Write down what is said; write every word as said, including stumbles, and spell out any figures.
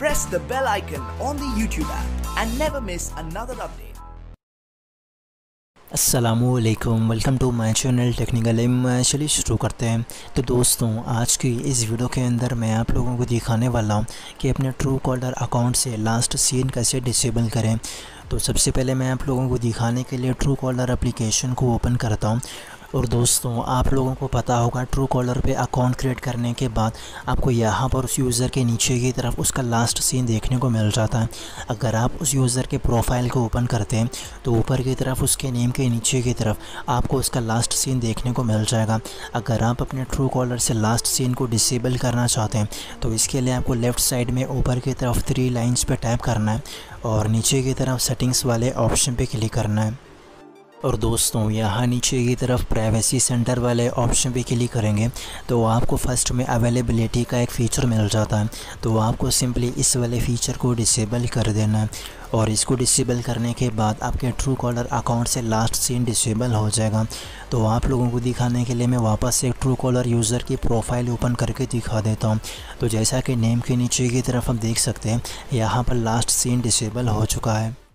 press the bell icon on the YouTube app and never miss another update. अस्सलामुअलैकुम, welcome to my channel technical इल्म। चलिए शुरू करते हैं। तो दोस्तों, आज की इस वीडियो के अंदर मैं आप लोगों को दिखाने वाला हूं कि अपने ट्रू कॉलर अकाउंट से लास्ट सीन कैसे डिसेबल करें। तो सबसे पहले मैं आप लोगों को दिखाने के लिए ट्रू कॉलर एप्लीकेशन को ओपन करता हूं। और दोस्तों, आप लोगों को पता होगा ट्रू कॉलर पे अकाउंट क्रिएट करने के बाद आपको यहाँ पर उस यूज़र के नीचे की तरफ उसका लास्ट सीन देखने को मिल जाता है। अगर आप उस यूज़र के प्रोफाइल को ओपन करते हैं तो ऊपर की तरफ उसके नेम के नीचे की तरफ आपको उसका लास्ट सीन देखने को मिल जाएगा। अगर आप अपने ट्रू कॉलर से लास्ट सीन को डिसेबल करना चाहते हैं तो इसके लिए आपको लेफ़्ट साइड में ऊपर की तरफ थ्री लाइन्स पर टैप करना है और नीचे की तरफ सेटिंग्स वाले ऑप्शन पर क्लिक करना है। और दोस्तों, यहाँ नीचे की तरफ प्राइवेसी सेंटर वाले ऑप्शन पे क्लिक करेंगे तो आपको फर्स्ट में अवेलेबिलिटी का एक फ़ीचर मिल जाता है। तो आपको सिंपली इस वाले फ़ीचर को डिसेबल कर देना है और इसको डिसेबल करने के बाद आपके ट्रू कॉलर अकाउंट से लास्ट सीन डिसेबल हो जाएगा। तो आप लोगों को दिखाने के लिए मैं वापस से एक ट्रू कॉलर यूज़र की प्रोफाइल ओपन करके दिखा देता हूं। तो जैसा कि नेम के नीचे की तरफ आप देख सकते हैं, यहाँ पर लास्ट सीन डिसेबल हो चुका है।